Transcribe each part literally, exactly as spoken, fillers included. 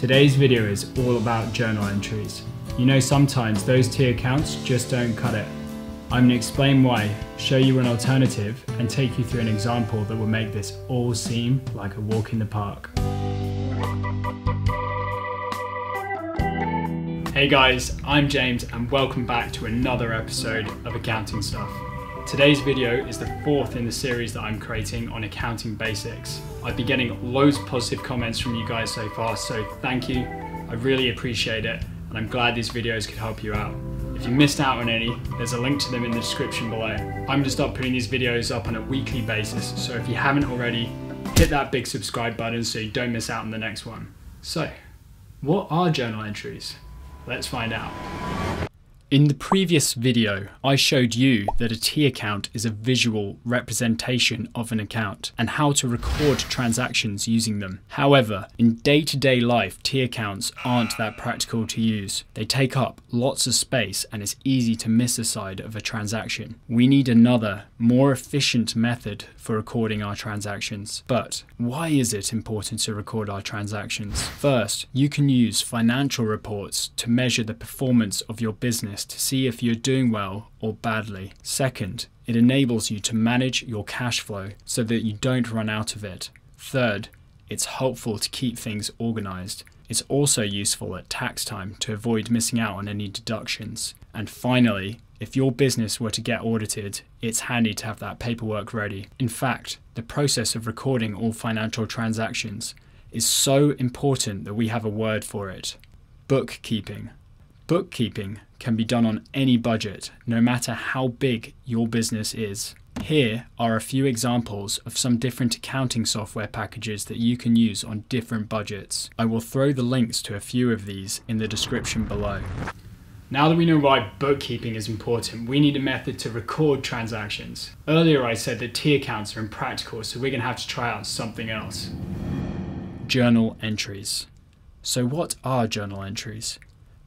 Today's video is all about journal entries. You know, sometimes those two accounts just don't cut it. I'm going to explain why, show you an alternative, and take you through an example that will make this all seem like a walk in the park. Hey guys, I'm James and welcome back to another episode of Accounting Stuff. Today's video is the fourth in the series that I'm creating on accounting basics. I've been getting loads of positive comments from you guys so far, so thank you. I really appreciate it, and I'm glad these videos could help you out. If you missed out on any, there's a link to them in the description below. I'm going to start putting these videos up on a weekly basis, so if you haven't already, hit that big subscribe button so you don't miss out on the next one. So, what are journal entries? Let's find out. In the previous video, I showed you that a T account is a visual representation of an account and how to record transactions using them. However, in day-to-day life, T accounts aren't that practical to use. They take up lots of space and it's easy to miss a side of a transaction. We need another, more efficient method for recording our transactions. But why is it important to record our transactions? First, you can use financial reports to measure the performance of your business to see if you're doing well or badly. Second, it enables you to manage your cash flow so that you don't run out of it. Third, it's helpful to keep things organized. It's also useful at tax time to avoid missing out on any deductions. And finally, if your business were to get audited, it's handy to have that paperwork ready. In fact, the process of recording all financial transactions is so important that we have a word for it: bookkeeping. Bookkeeping can be done on any budget, no matter how big your business is. Here are a few examples of some different accounting software packages that you can use on different budgets. I will throw the links to a few of these in the description below. Now that we know why bookkeeping is important, we need a method to record transactions. Earlier I said that T accounts are impractical, so we're going to have to try out something else. Journal entries. So what are journal entries?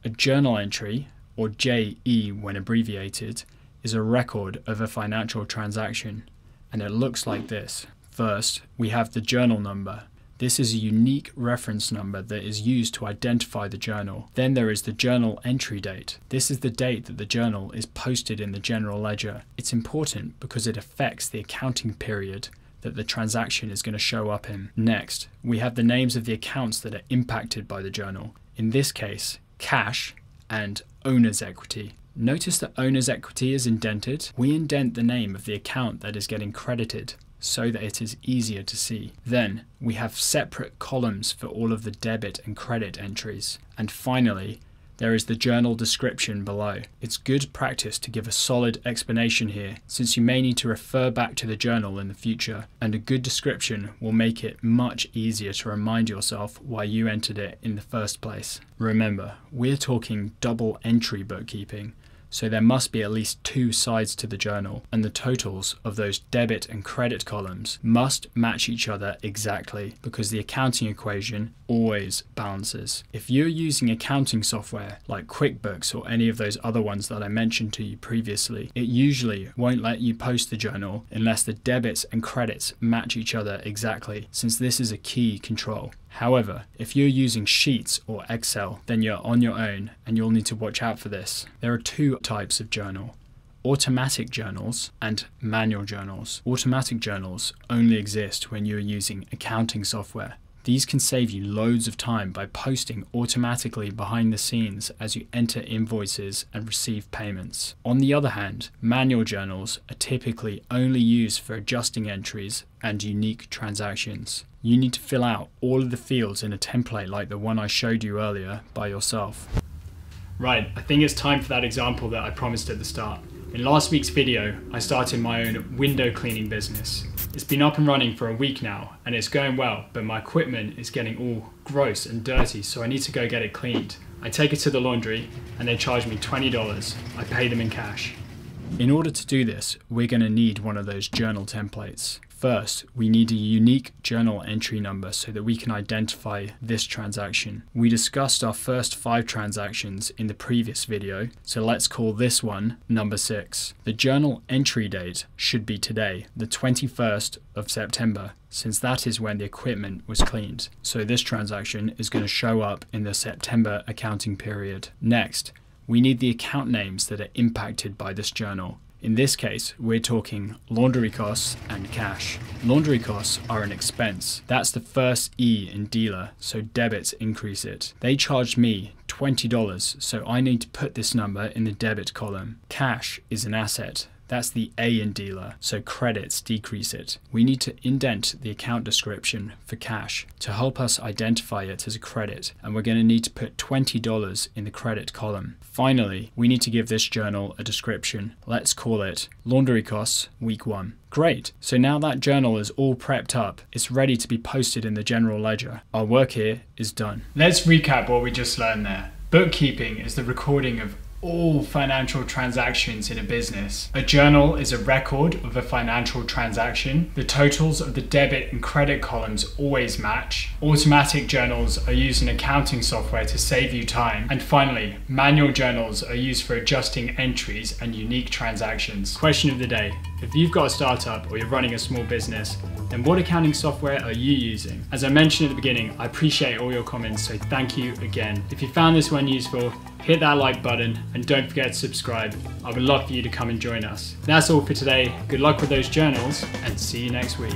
A journal entry, or J E when abbreviated, is a record of a financial transaction, and it looks like this. First, we have the journal number. This is a unique reference number that is used to identify the journal. Then there is the journal entry date. This is the date that the journal is posted in the general ledger. It's important because it affects the accounting period that the transaction is going to show up in. Next, we have the names of the accounts that are impacted by the journal. In this case, cash and owner's equity. Notice that owner's equity is indented. We indent the name of the account that is getting credited so that it is easier to see. Then we have separate columns for all of the debit and credit entries. And finally, there is the journal description below. It's good practice to give a solid explanation here, since you may need to refer back to the journal in the future, and a good description will make it much easier to remind yourself why you entered it in the first place. Remember, we're talking double entry bookkeeping, so there must be at least two sides to the journal, and the totals of those debit and credit columns must match each other exactly, because the accounting equation always balances. If you're using accounting software like QuickBooks or any of those other ones that I mentioned to you previously, it usually won't let you post the journal unless the debits and credits match each other exactly, since this is a key control. However, if you're using Sheets or Excel, then you're on your own and you'll need to watch out for this. There are two types of journal: automatic journals and manual journals. Automatic journals only exist when you're using accounting software. These can save you loads of time by posting automatically behind the scenes as you enter invoices and receive payments. On the other hand, manual journals are typically only used for adjusting entries and unique transactions. You need to fill out all of the fields in a template like the one I showed you earlier by yourself. Right, I think it's time for that example that I promised at the start. In last week's video, I started my own window cleaning business. It's been up and running for a week now, and it's going well, but my equipment is getting all gross and dirty, so I need to go get it cleaned. I take it to the laundry, and they charge me twenty dollars. I pay them in cash. In order to do this, we're going to need one of those journal templates. First, we need a unique journal entry number so that we can identify this transaction. We discussed our first five transactions in the previous video, so let's call this one number six. The journal entry date should be today, the twenty-first of September, since that is when the equipment was cleaned. So this transaction is going to show up in the September accounting period. Next, we need the account names that are impacted by this journal. In this case, we're talking laundry costs and cash. Laundry costs are an expense. That's the first E in dealer, so debits increase it. They charged me twenty dollars, so I need to put this number in the debit column. Cash is an asset. That's the A in dealer, so credits decrease it. We need to indent the account description for cash to help us identify it as a credit, and we're going to need to put twenty dollars in the credit column. Finally, we need to give this journal a description. Let's call it Laundry Costs Week one. Great, so now that journal is all prepped up. It's ready to be posted in the general ledger. Our work here is done. Let's recap what we just learned there. Bookkeeping is the recording of all financial transactions in a business. A journal is a record of a financial transaction. The totals of the debit and credit columns always match. Automatic journals are used in accounting software to save you time. And finally, manual journals are used for adjusting entries and unique transactions. Question of the day. If you've got a startup or you're running a small business, then what accounting software are you using? As I mentioned at the beginning, I appreciate all your comments, so thank you again. If you found this one useful, hit that like button and don't forget to subscribe. I would love for you to come and join us. That's all for today. Good luck with those journals and see you next week.